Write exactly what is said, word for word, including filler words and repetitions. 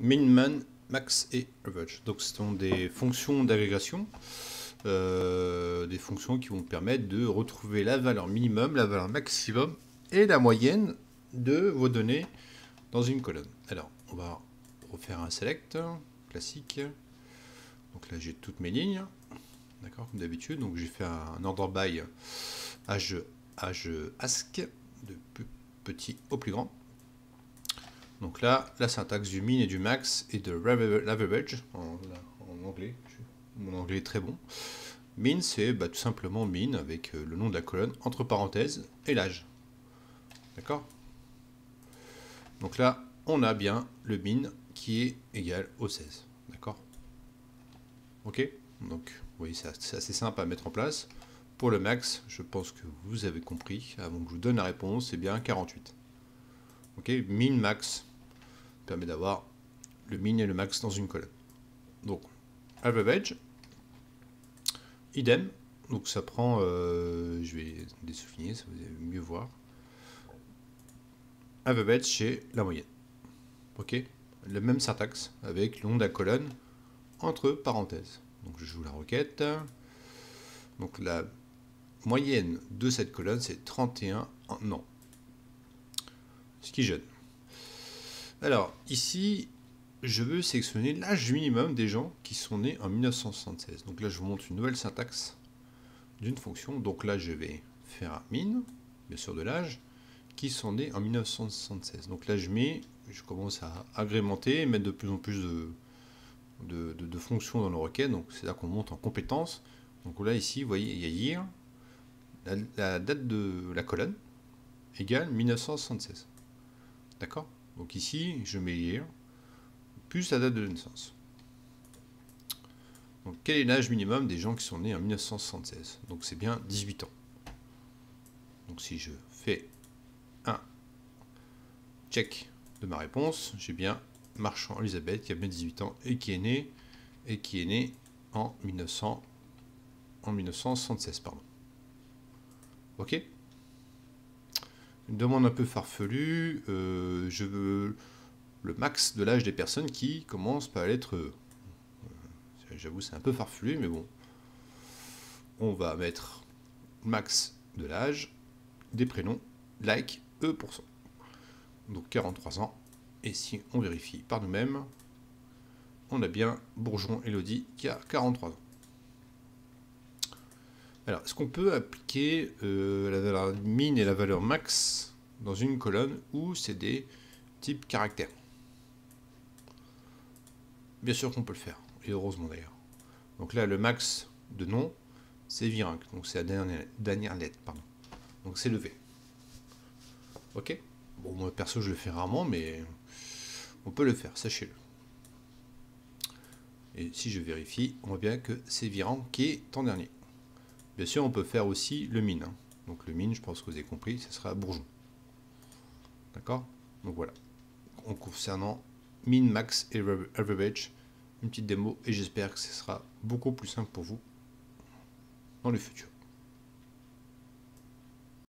min, max et average. Donc ce sont des fonctions d'agrégation, euh, des fonctions qui vont permettre de retrouver la valeur minimum, la valeur maximum et la moyenne de vos données dans une colonne. Alors on va refaire un select classique. Donc là j'ai toutes mes lignes, d'accord, comme d'habitude. Donc j'ai fait un order by age, age ask de plus petit au plus grand. Donc là, la syntaxe du min et du max et de l'average, en, en anglais, mon anglais est très bon. Min, c'est bah, tout simplement min avec le nom de la colonne, entre parenthèses, et l'âge. D'accord? Donc là, on a bien le min qui est égal au seize. D'accord? Ok? Donc, vous voyez, c'est assez simple à mettre en place. Pour le max, je pense que vous avez compris. Avant que je vous donne la réponse, c'est bien quarante-huit. Ok? Min, max permet d'avoir le min et le max dans une colonne. Donc average, idem. Donc ça prend, euh, je vais dessouffler, ça vous allez mieux voir. Average, c'est la moyenne. Ok, la même syntaxe avec le nom de la colonne entre parenthèses. Donc je joue la requête. Donc la moyenne de cette colonne, c'est trente et un en an. Ce qui gêne. Alors ici, je veux sélectionner l'âge minimum des gens qui sont nés en mille neuf cent soixante-seize. Donc là, je vous montre une nouvelle syntaxe d'une fonction. Donc là, je vais faire un min, bien sûr, de l'âge, qui sont nés en mille neuf cent soixante-seize. Donc là, je mets, je commence à agrémenter, mettre de plus en plus de, de, de, de fonctions dans nos requêtes. Donc c'est là qu'on monte en compétences. Donc là, ici, vous voyez, il y a hier, la, la date de la colonne égale mille neuf cent soixante-seize. D'accord? Donc ici, je mets year, plus la date de naissance. Donc quel est l'âge minimum des gens qui sont nés en mille neuf cent soixante-seize? Donc c'est bien dix-huit ans. Donc si je fais un check de ma réponse, j'ai bien Marchand Elisabeth qui a bien dix-huit ans et qui est né et qui est né en, mille neuf cents, en mille neuf cent soixante-seize. Pardon. Ok? Une demande un peu farfelue, euh, je veux le max de l'âge des personnes qui commencent par l'être E. J'avoue, c'est un peu farfelu, mais bon. On va mettre max de l'âge des prénoms, like E pour cent. Donc quarante-trois ans. Et si on vérifie par nous-mêmes, on a bien Bourgeon Elodie qui a quarante-trois ans. Alors, est-ce qu'on peut appliquer euh, la valeur min et la valeur max dans une colonne où c'est des types caractères? Bien sûr qu'on peut le faire, et heureusement d'ailleurs. Donc là, le max de nom, c'est virinc, donc c'est la dernière, dernière lettre, pardon. Donc c'est le V. Ok? Bon, moi perso, je le fais rarement, mais on peut le faire, sachez-le. Et si je vérifie, on voit bien que c'est virinc qui est en dernier. Bien sûr, on peut faire aussi le min. Donc le min, je pense que vous avez compris, ce sera Bourgeon. D'accord? Donc voilà. En concernant min, max et average, une petite démo, et j'espère que ce sera beaucoup plus simple pour vous dans le futur.